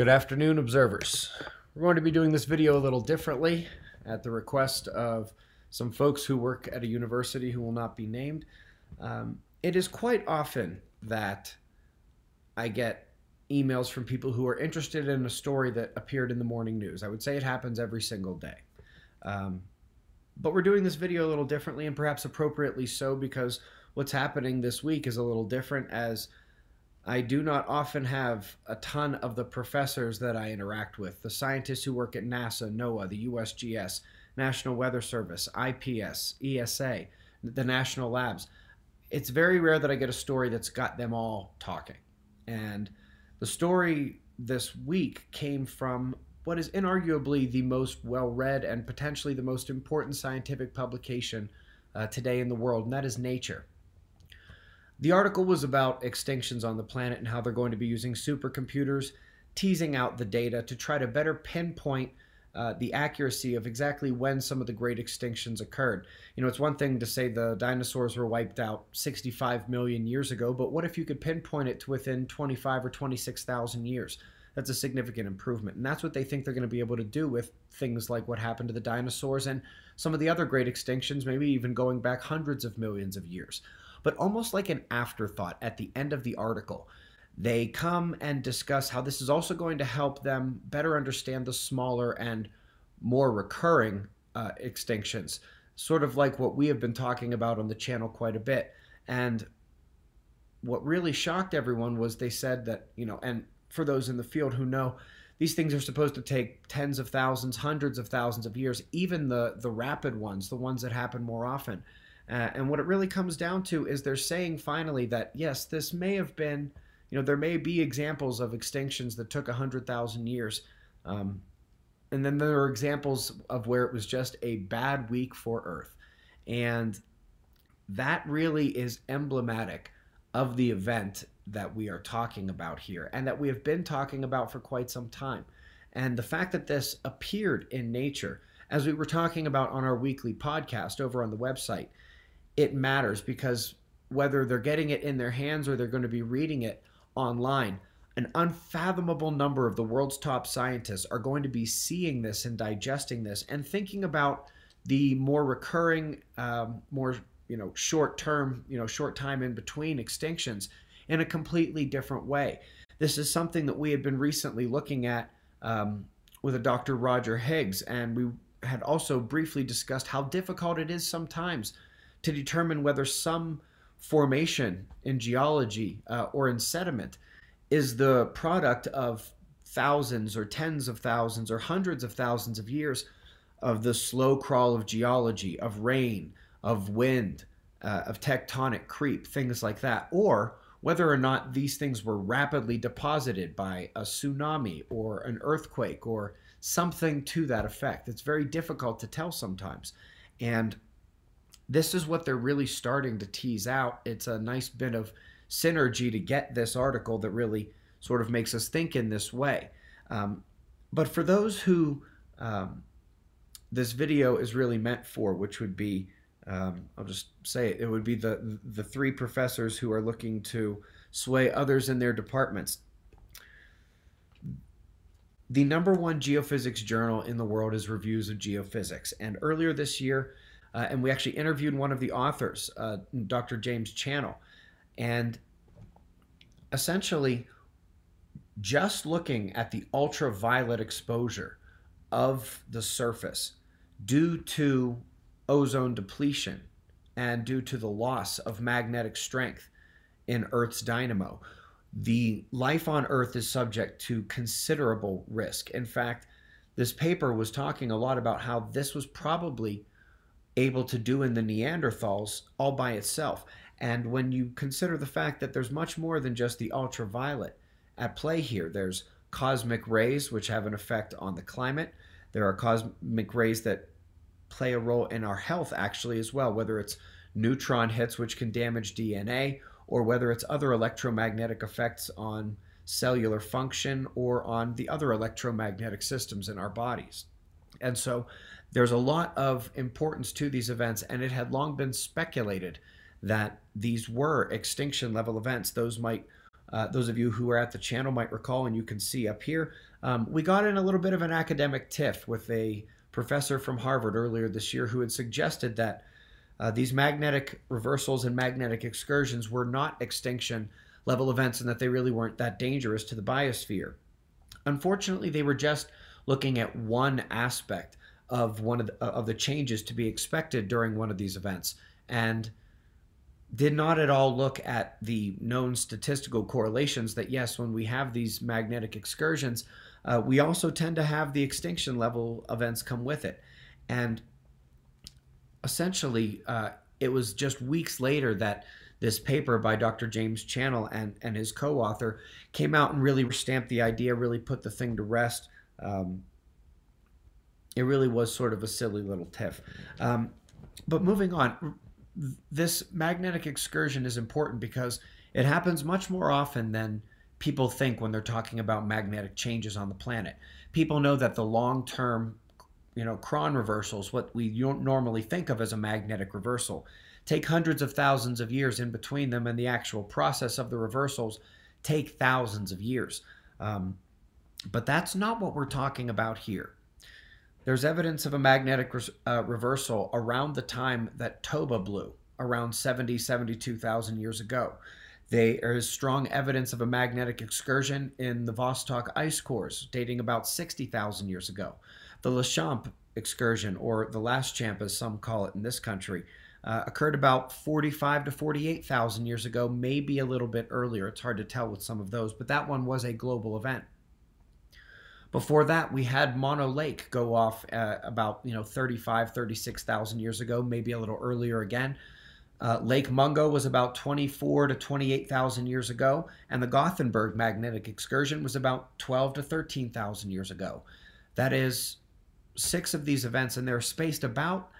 Good afternoon, observers. We're going to be doing this video a little differently at the request of some folks who work at a university who will not be named. It is quite often that I get emails from people who are interested in a story that appeared in the morning news. I would say it happens every single day. But we're doing this video a little differently, and perhaps appropriately so, because what's happening this week is a little different, as I do not often have a ton of the professors that I interact with, the scientists who work at NASA, NOAA, the USGS, National Weather Service, IPS, ESA, the national labs. It's very rare that I get a story that's got them all talking. And the story this week came from what is inarguably the most well-read and potentially the most important scientific publication today in the world, and that is Nature. The article was about extinctions on the planet and how they're going to be using supercomputers, teasing out the data to try to better pinpoint the accuracy of exactly when some of the great extinctions occurred. You know, it's one thing to say the dinosaurs were wiped out 65 million years ago, but what if you could pinpoint it to within 25 or 26,000 years? That's a significant improvement, and that's what they think they're going to be able to do with things like what happened to the dinosaurs and some of the other great extinctions, maybe even going back hundreds of millions of years. But almost like an afterthought at the end of the article, they come and discuss how this is also going to help them better understand the smaller and more recurring extinctions, sort of like what we have been talking about on the channel quite a bit. And what really shocked everyone was they said that, you know, and for those in the field who know, these things are supposed to take tens of thousands, hundreds of thousands of years, even the rapid ones, the ones that happen more often. And what it really comes down to is they're saying finally that, yes, this may have been, you know, there may be examples of extinctions that took 100,000 years. And then there are examples of where it was just a bad week for Earth. And that really is emblematic of the event that we are talking about here and that we have been talking about for quite some time. And the fact that this appeared in Nature, as we were talking about on our weekly podcast over on the website, it matters because whether they're getting it in their hands or they're going to be reading it online, an unfathomable number of the world's top scientists are going to be seeing this and digesting this and thinking about the more recurring, more, you know, short-term, you know, short time in between extinctions in a completely different way. This is something that we had been recently looking at with a Dr. Roger Higgs, and we had also briefly discussed how difficult it is sometimes to determine whether some formation in geology or in sediment is the product of thousands or tens of thousands or hundreds of thousands of years of the slow crawl of geology, of rain, of wind, of tectonic creep, things like that, or whether or not these things were rapidly deposited by a tsunami or an earthquake or something to that effect. It's very difficult to tell sometimes. And this is what they're really starting to tease out. It's a nice bit of synergy to get this article that really sort of makes us think in this way. But for those who this video is really meant for, which would be, I'll just say it, it would be the three professors who are looking to sway others in their departments. The #1 geophysics journal in the world is Reviews of Geophysics. And earlier this year, and we actually interviewed one of the authors, Dr. James Channel. And essentially, just looking at the ultraviolet exposure of the surface due to ozone depletion and due to the loss of magnetic strength in Earth's dynamo, the life on Earth is subject to considerable risk. In fact, this paper was talking a lot about how this was probably able to do in the Neanderthals all by itself. And when you consider the fact that there's much more than just the ultraviolet at play here, there's cosmic rays which have an effect on the climate. There are cosmic rays that play a role in our health actually as well, whether it's neutron hits which can damage DNA or whether it's other electromagnetic effects on cellular function or on the other electromagnetic systems in our bodies. And so there's a lot of importance to these events, and it had long been speculated that these were extinction level events. Those might Those of you who were at the channel might recall, and you can see up here, we got in a little bit of an academic tiff with a professor from Harvard earlier this year who had suggested that these magnetic reversals and magnetic excursions were not extinction level events and that they really weren't that dangerous to the biosphere. Unfortunately, they were just looking at one aspect of the changes to be expected during one of these events, and did not at all look at the known statistical correlations that, yes, when we have these magnetic excursions, we also tend to have the extinction level events come with it. And essentially, it was just weeks later that this paper by Dr. James Channel and his co-author came out and really stamped the idea, really put the thing to rest. It really was sort of a silly little tiff. But moving on, this magnetic excursion is important because it happens much more often than people think when they're talking about magnetic changes on the planet. People know that the long-term, Cron reversals, what we don't normally think of as a magnetic reversal, take hundreds of thousands of years in between them, and the actual process of the reversals take thousands of years. But that's not what we're talking about here. There's evidence of a magnetic reversal around the time that Toba blew, around 72,000 years ago. There is strong evidence of a magnetic excursion in the Vostok ice cores dating about 60,000 years ago. The Laschamp excursion, or the Laschamp as some call it in this country, occurred about 45 to 48,000 years ago, maybe a little bit earlier. It's hard to tell with some of those, but that one was a global event. Before that, we had Mono Lake go off about 35, 36,000 years ago, maybe a little earlier again. Lake Mungo was about 24 to 28,000 years ago, and the Gothenburg magnetic excursion was about 12 to 13,000 years ago. That is 6 of these events, and they're spaced about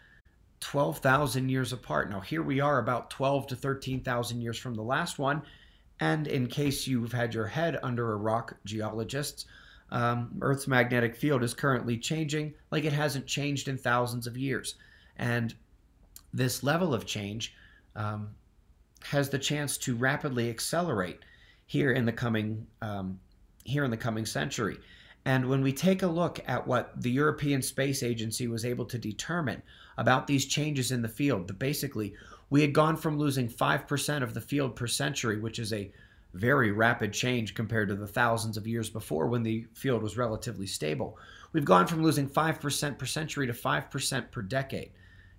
12,000 years apart. Now, here we are about 12 to 13,000 years from the last one, and in case you've had your head under a rock, geologists, Earth's magnetic field is currently changing like it hasn't changed in thousands of years. And this level of change has the chance to rapidly accelerate here in the coming century. And when we take a look at what the European Space Agency was able to determine about these changes in the field, that basically we had gone from losing 5% of the field per century, which is a very rapid change compared to the thousands of years before when the field was relatively stable. We've gone from losing 5% per century to 5% per decade.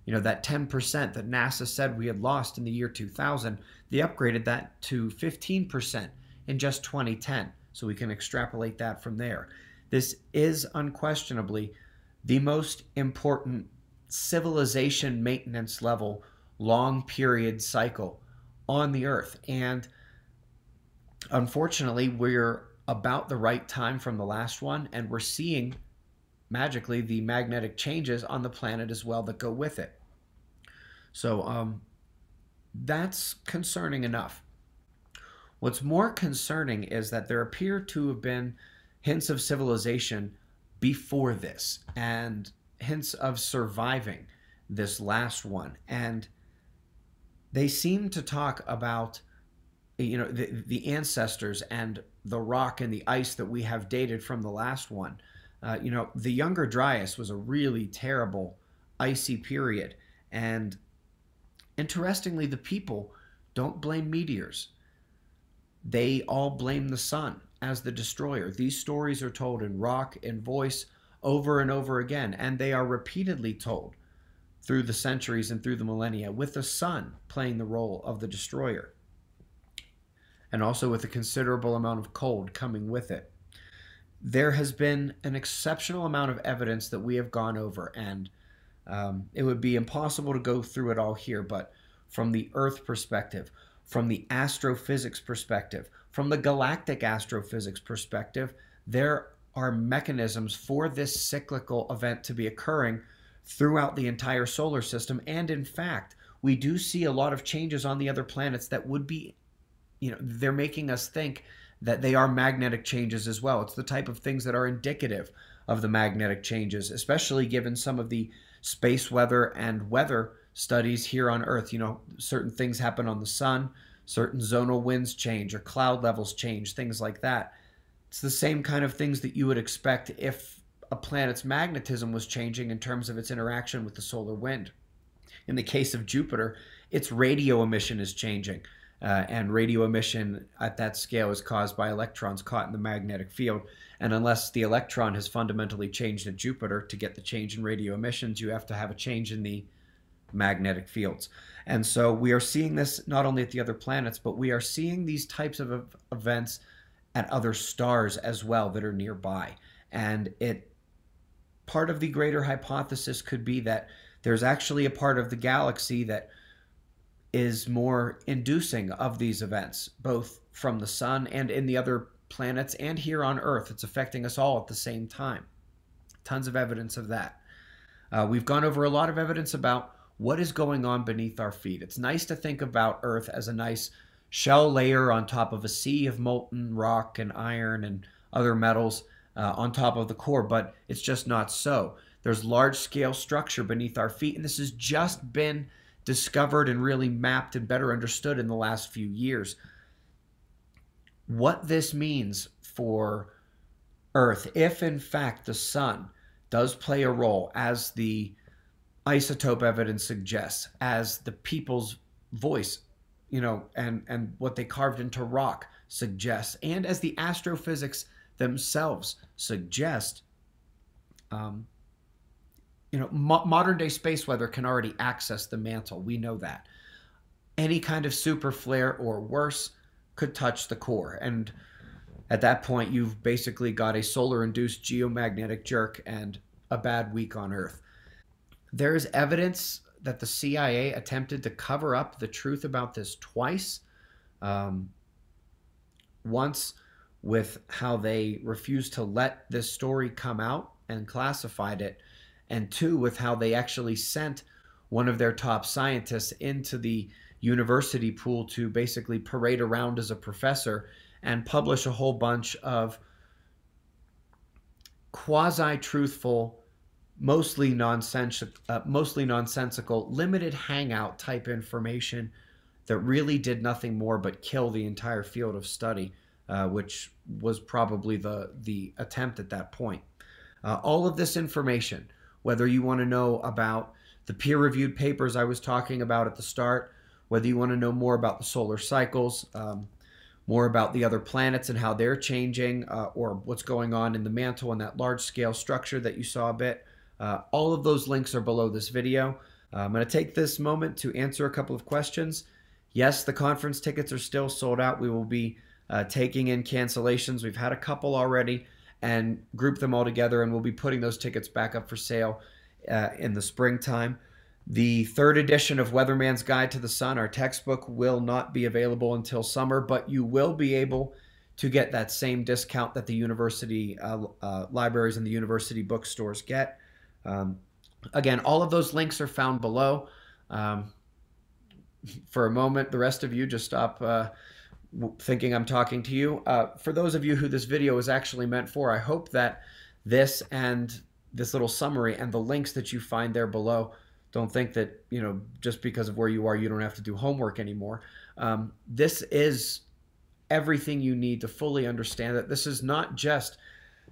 That 10% that NASA said we had lost in the year 2000, they upgraded that to 15% in just 2010. So we can extrapolate that from there. This is unquestionably the most important civilization maintenance level, long period cycle on the Earth. And unfortunately, we're about the right time from the last one, and we're seeing magically the magnetic changes on the planet as well that go with it. So that's concerning enough. What's more concerning is that there appear to have been hints of civilization before this and hints of surviving this last one. And they seem to talk about the ancestors and the rock and the ice that we have dated from the last one. The Younger Dryas was a really terrible icy period. And interestingly, the people don't blame meteors. They all blame the sun as the destroyer. These stories are told in rock and voice over and over again, and they are repeatedly told through the centuries and through the millennia, with the sun playing the role of the destroyer, and also with a considerable amount of cold coming with it. There has been an exceptional amount of evidence that we have gone over, and it would be impossible to go through it all here, but from the Earth perspective, from the astrophysics perspective, from the galactic astrophysics perspective, there are mechanisms for this cyclical event to be occurring throughout the entire solar system. And in fact, we do see a lot of changes on the other planets that would be they're making us think that they are magnetic changes as well. It's the type of things that are indicative of the magnetic changes, especially given some of the space weather and weather studies here on Earth. Certain things happen on the sun, Certain zonal winds change or cloud levels change, things like that. It's the same kind of things that you would expect if a planet's magnetism was changing in terms of its interaction with the solar wind. In the case of Jupiter, its radio emission is changing. And radio emission at that scale is caused by electrons caught in the magnetic field. And unless the electron has fundamentally changed at Jupiter, to get the change in radio emissions, you have to have a change in the magnetic fields. And so we are seeing this not only at the other planets, but we are seeing these types of events at other stars as well that are nearby. And part of the greater hypothesis could be that there's actually a part of the galaxy that is more inducing of these events, both from the sun and in the other planets and here on Earth. It's affecting us all at the same time. Tons of evidence of that. We've gone over a lot of evidence about what is going on beneath our feet. It's nice to think about Earth as a nice shell layer on top of a sea of molten rock and iron and other metals on top of the core, but it's just not so. There's large-scale structure beneath our feet, and this has just been discovered and really mapped and better understood in the last few years. What this means for Earth, if in fact the sun does play a role, as the isotope evidence suggests, as the people's voice, you know, and what they carved into rock suggests, and as the astrophysics themselves suggest, you know, modern-day space weather can already access the mantle. We know that. Any kind of super flare or worse could touch the core. And at that point, you've basically got a solar-induced geomagnetic jerk and a bad week on Earth. There is evidence that the CIA attempted to cover up the truth about this twice. Once with how they refused to let this story come out and classified it, and two, with how they actually sent one of their top scientists into the university pool to basically parade around as a professor and publish a whole bunch of quasi-truthful, mostly nonsensical, limited hangout type information that really did nothing more but kill the entire field of study, which was probably the attempt at that point. All of this information, whether you want to know about the peer-reviewed papers I was talking about at the start, whether you want to know more about the solar cycles, more about the other planets and how they're changing, or what's going on in the mantle and that large-scale structure that you saw a bit, all of those links are below this video. I'm going to take this moment to answer a couple of questions. Yes, the conference tickets are still sold out. We will be taking in cancellations. We've had a couple already, and group them all together, and we'll be putting those tickets back up for sale in the springtime. The third edition of Weatherman's Guide to the Sun, our textbook, will not be available until summer, but you will be able to get that same discount that the university libraries and the university bookstores get. Again, all of those links are found below. For a moment, the rest of you just stop thinking I'm talking to you. For those of you who this video is actually meant for, I hope that this and this little summary and the links that you find there below, don't think that, you know, just because of where you are, you don't have to do homework anymore. This is everything you need to fully understand that this is not just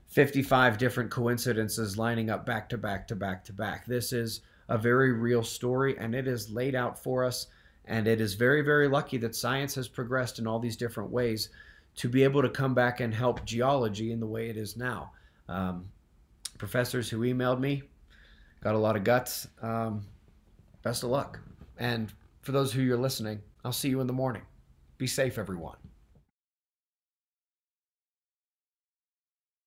55 different coincidences lining up back to back to back to back. This is a very real story, and it is laid out for us. And it is very, very lucky that science has progressed in all these different ways to be able to come back and help geology in the way it is now. Professors who emailed me, got a lot of guts. Best of luck. And for those who you're listening, I'll see you in the morning. Be safe, everyone.